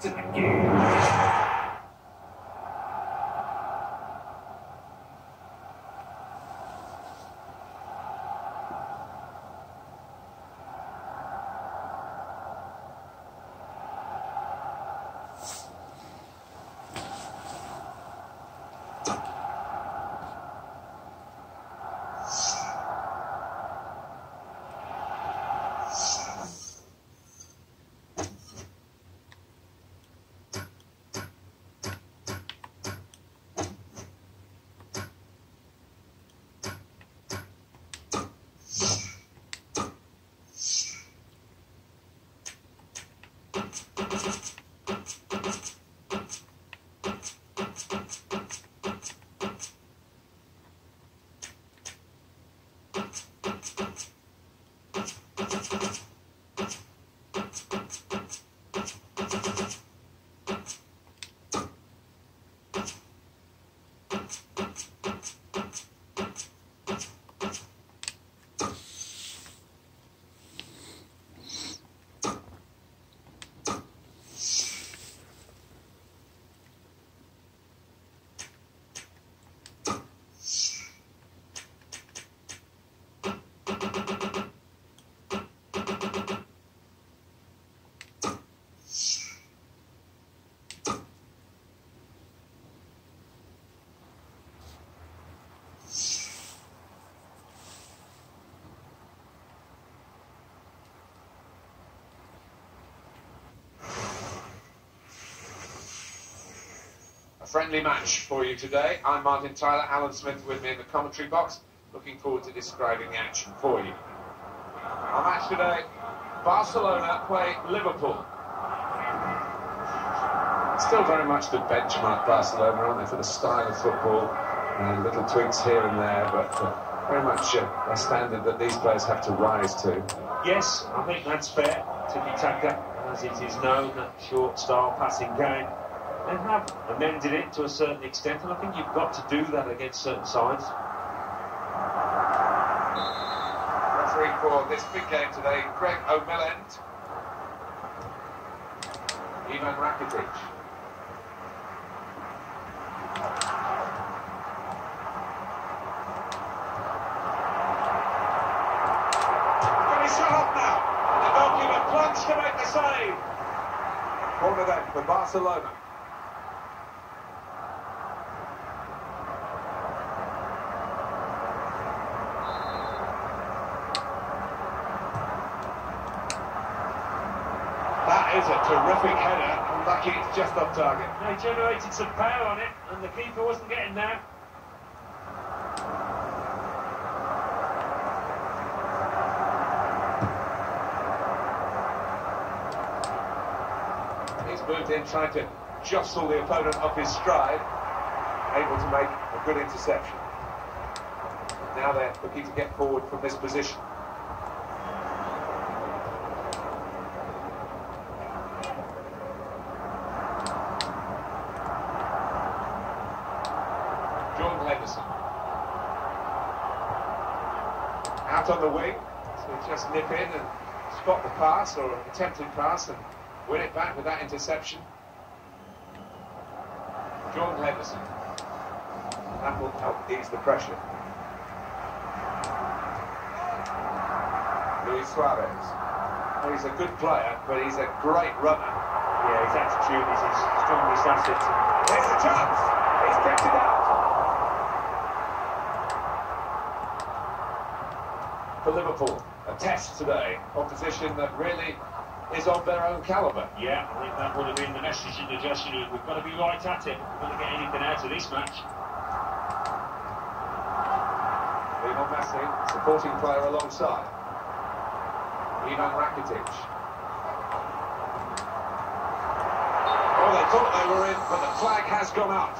to the game. Friendly match for you today. I'm Martin Tyler, Alan Smith with me in the commentary box. Looking forward to describing the action for you. Our match today, Barcelona play Liverpool. Still very much the benchmark Barcelona, aren't they, for the style of football. Little tweaks here and there, but very much a standard that these players have to rise to. Yes, I think that's fair. Tiki-taka, as it is known, that short style passing game. They have amended it to a certain extent, and I think you've got to do that against certain sides. Referee for this big game today, Greg O'Melland. Ivan Rakitic. Can he shut up now? The goalkeeper plunged to make the save. Corner then for Barcelona. Terrific header, and lucky it's just off target. They generated some power on it, and the keeper wasn't getting there. He's moved in, trying to jostle the opponent off his stride, able to make a good interception. Now they're looking to get forward from this position. On the wing, so just nip in and spot the pass or attempted pass and win it back with that interception. John Henderson. That will help ease the pressure. Luis Suarez. Well, he's a good player, but he's a great runner. Yeah, his attitude is his strongest asset. There's a chance. He's picked it out. For Liverpool, a test today. Opposition that really is of their own calibre. Yeah, I think that would have been the message in the dressing room. We've got to be right at it. We're going to get anything out of this match. Lionel Messi, supporting player alongside. Ivan Rakitic. Oh, they thought they were in, but the flag has gone up.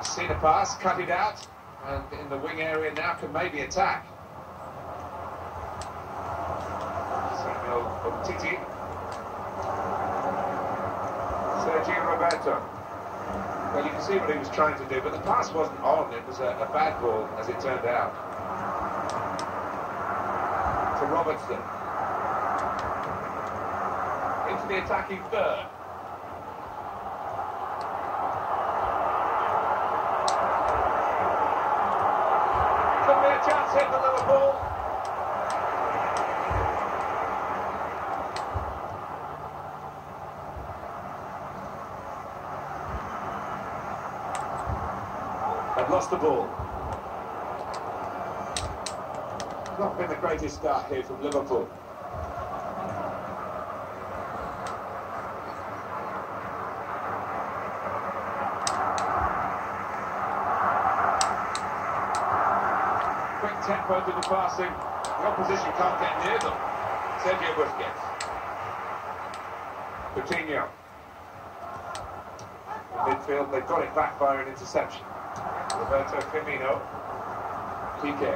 He's seen a pass, cut it out, and in the wing area now can maybe attack. Samuel Umtiti. Sergio Roberto. Well, you can see what he was trying to do, but the pass wasn't on. It was a bad ball, as it turned out. To Robertson. Into the attacking third. Could be a chance here for Liverpool. They've lost the ball. Not been the greatest start here from Liverpool. Tempo to the passing, the opposition can't get near them. Sergio Busquets. Coutinho. In midfield, they've got it back by an interception. Roberto Firmino. Pique.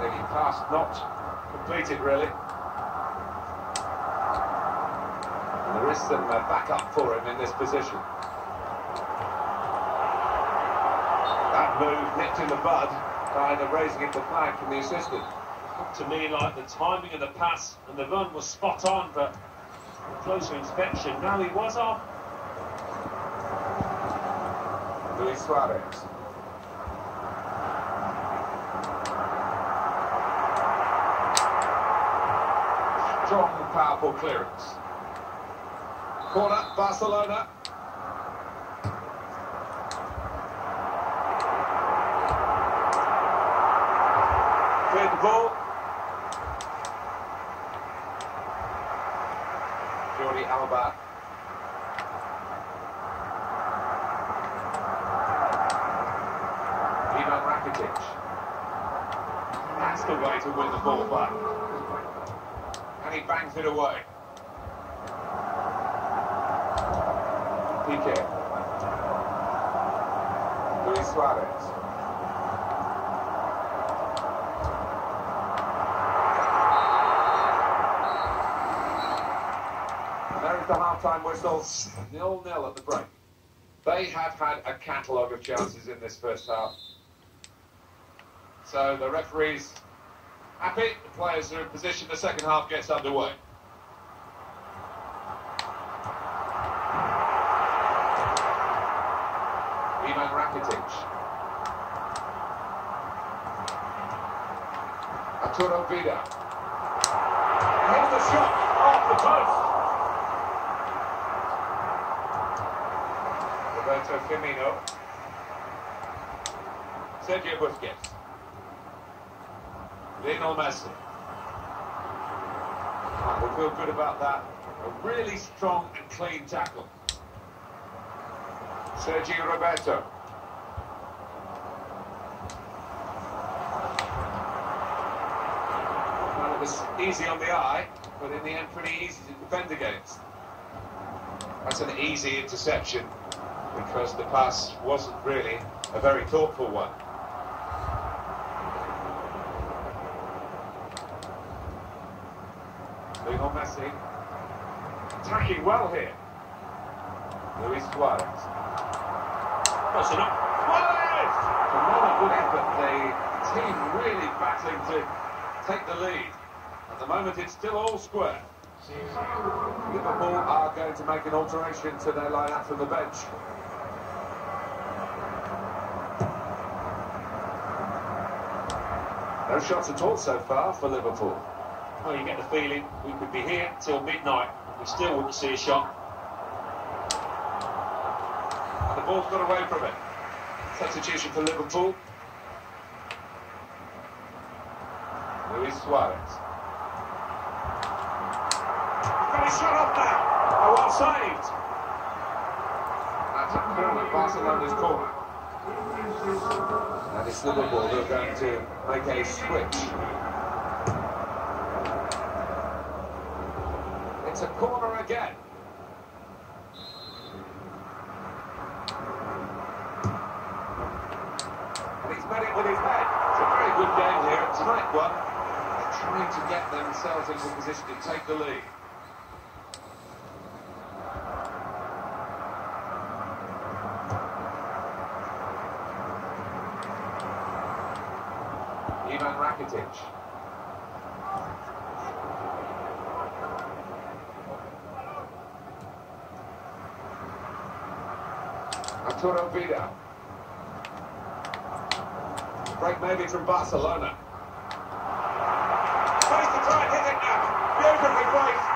The pass not completed, really. And there is some back up for him in this position. Move nipped in the bud by the raising of the flag from the assistant. Looked to me like the timing of the pass and the run was spot on, but closer inspection, now he was off. Luis Suarez. Strong and powerful clearance. Corner, Barcelona. Cleared the ball. Jordi Alba. Ivan Rakitic. That's the way to win the ball back. And he bangs it away. Pique. Luis Suarez. The half-time whistle, 0-0 at the break. They have had a catalogue of chances in this first half. So the referee's happy, the players are in position, the second half gets underway. Ivan Rakitic. Arturo Vida. Here's the shot off the post. Roberto Firmino. Sergio Busquets. Lionel Messi. Oh, we feel good about that. A really strong and clean tackle. Sergio Roberto. Well, it was easy on the eye, but in the end pretty easy to defend against. That's an easy interception, because the pass wasn't really a very thoughtful one. Lionel Messi attacking well here. Luis Suarez. That's enough. Suarez! Another good effort. The team really battling to take the lead. At the moment, it's still all square. Liverpool are going to make an alteration to their line-up from the bench. No shots at all so far for Liverpool. Well, you get the feeling we could be here till midnight. We still wouldn't see a shot. The ball's got away from it. Substitution for Liverpool. Luis Suarez. Very shot up now. Oh, well saved. That's a corner at Barcelona's corner. And it's Liverpool who are going to make a switch. It's a corner again. And he's met it with his head. It's a very good game here. It's a tight one. They're trying to get themselves into a position to take the lead. Rakitic. Arturo Vida. Break maybe from Barcelona. Close to time, hit it now. Beautifully placed.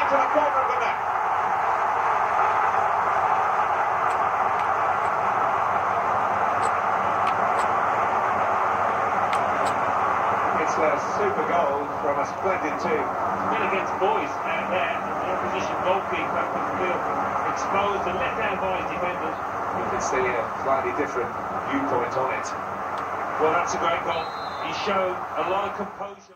Into the corner of the net. It's a super goal from a splendid team. It's been against boys out there. The opposition goalkeeper can feel exposed and let down by his defenders. You can see a slightly different viewpoint on it. Well, that's a great goal. He showed a lot of composure.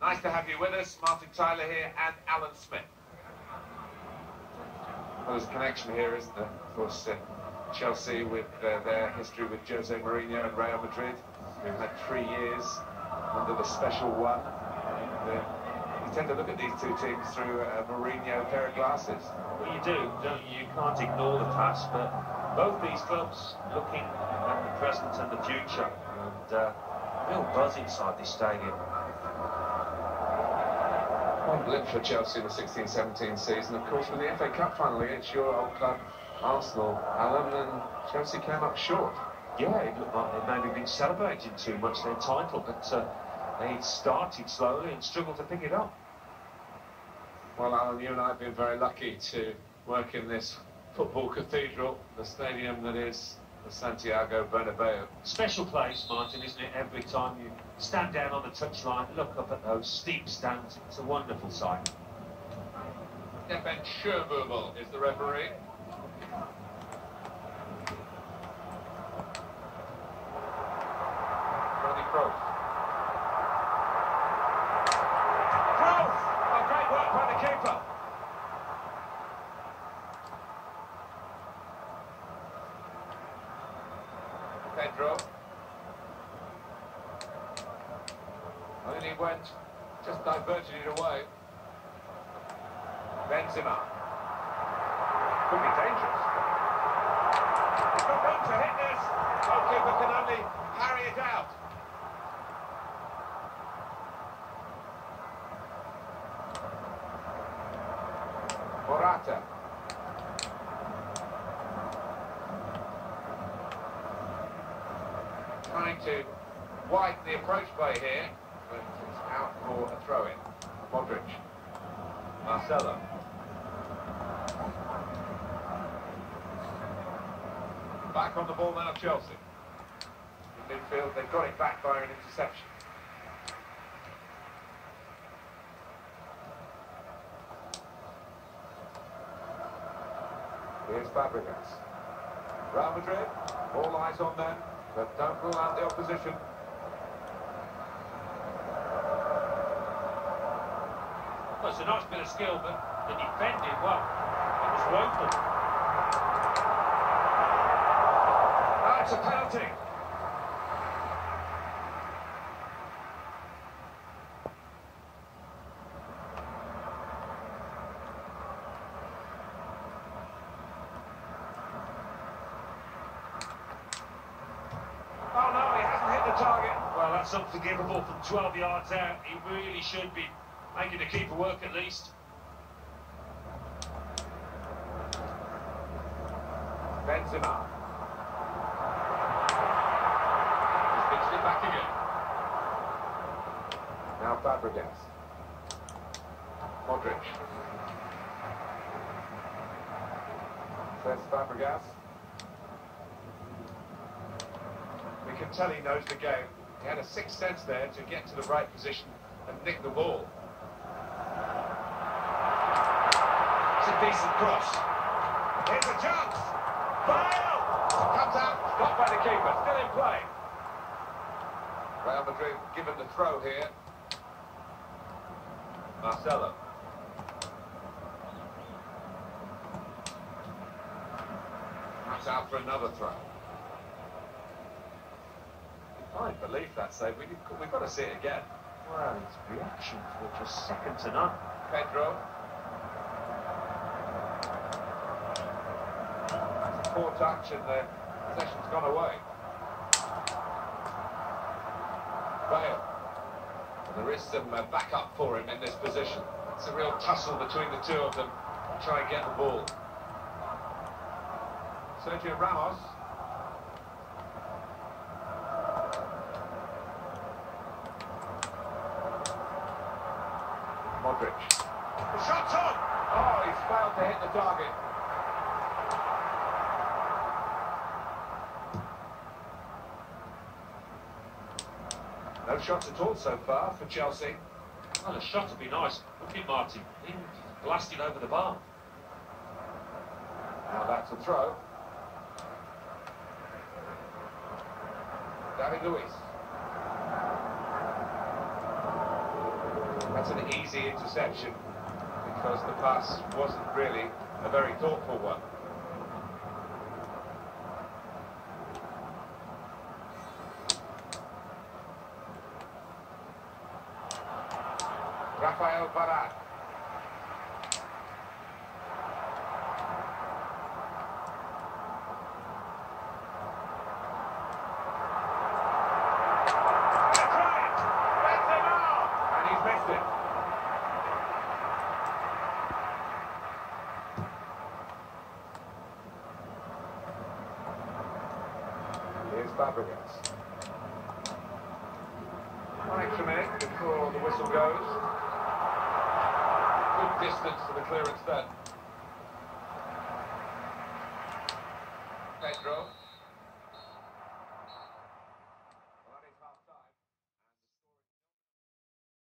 Nice to have you with us, Martin Tyler here and Alan Smith. Well, there's a connection here, isn't there? Of course, Chelsea with their history with Jose Mourinho and Real Madrid. We've had 3 years under the special one. And, you tend to look at these two teams through a Mourinho pair of glasses. Well, you do, don't you? You can't ignore the past, but both these clubs looking at the present and the future. And real buzz inside this stadium. One blip for Chelsea in the 16-17 season, of course, with the FA Cup final against your old club, Arsenal, Alan, and Chelsea came up short. Yeah, it looked like they'd maybe been celebrating too much their title, but they started slowly and struggled to pick it up. Well, Alan, you and I have been very lucky to work in this football cathedral, the stadium that is the Santiago Bernabéu. Special place, Martin, isn't it? Every time you stand down on the touchline, look up at those steep stands. It's a wonderful sight. Stefan Šuruba is the referee. Pedro. And then he went, just diverted it away. Benzema. Could be dangerous. He's got room to hit this. Goalkeeper can only parry it out. Morata. Trying to widen the approach play here, but it's out for a throw-in. Modric, Marcelo. Back on the ball now, Chelsea. In midfield, they've got it back by an interception. Here's Fabregas. Real Madrid, all eyes on them. But don't rule out the opposition. Well, it's a nice bit of skill, but They defended well. It was woeful. That's a penalty. That's unforgivable from 12 yards out. He really should be making the keeper work at least. Benzema. He's pitched it back again. Now Fabregas. Modric. That's Fabregas. We can tell he knows the game. He had a sixth sense there to get to the right position and nick the ball. It's a decent cross. Here's a chance. Bale! Comes out, blocked by the keeper, still in play. Real Madrid given the throw here. Marcelo. That's out for another throw. I believe that save. We've got to see it again. Well, his reactions were just second to none. Pedro. That's a poor touch and the possession's gone away. Bale. And there is some backup for him in this position. It's a real tussle between the two of them. Try and get the ball. Sergio Ramos. Modric. The shot's on! Oh, he's failed to hit the target. No shots at all so far for Chelsea. Well, a shot would be nice. Look at Martin. He blasted over the bar. Now that's a throw. David Luiz. That's an easy interception because the pass wasn't really a very thoughtful one. Rafael Varane. Fabregas. One extra minute before the whistle goes. Good distance for the clearance then. Pedro.